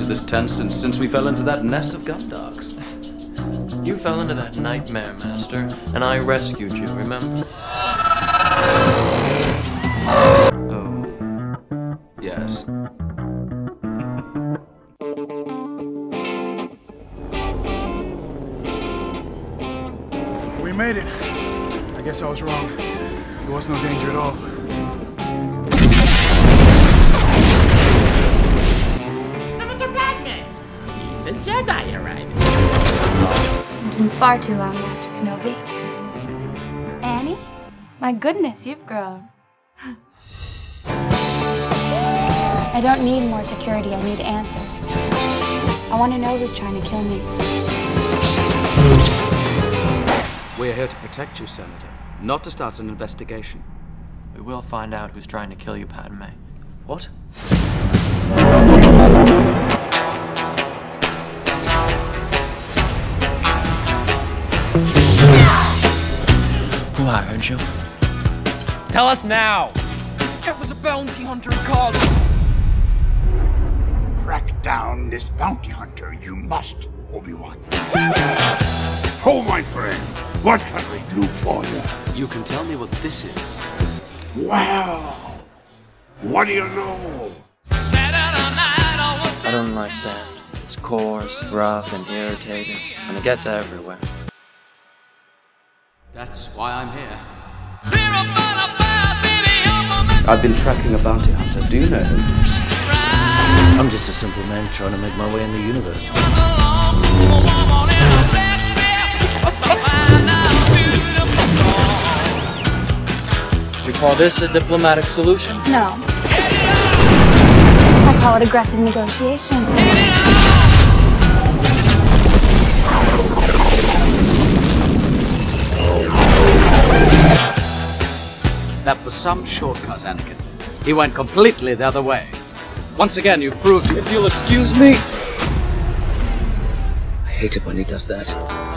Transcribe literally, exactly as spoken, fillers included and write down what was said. much as this tent since, since we fell into that nest of gundarks. You fell into that nightmare, Master, and I rescued you, remember? Oh. Yes. We made it. I guess I was wrong. There was no danger at all. Senator Padme! Decent Jedi arrived. It's been far too long, Master Kenobi. Annie? My goodness, you've grown. I don't need more security, I need answers. I want to know who's trying to kill me. We're here to protect you, Senator, not to start an investigation. We will find out who's trying to kill you, Padme. What? Why, aren't you? Tell us now! It was a bounty hunter called. Track down this bounty hunter, you must, Obi-Wan. Oh, my friend, what can I do for you? You can tell me what this is. Wow! What do you know? I don't like sand. It's coarse, rough, and irritating, and it gets everywhere. That's why I'm here. I've been tracking a bounty hunter. Do you know him? I'm just a simple man trying to make my way in the universe. You call this a diplomatic solution? No. I call it aggressive negotiations. That was some shortcut, Anakin. He went completely the other way. Once again, you've proved... If you'll excuse me... I hate it when he does that.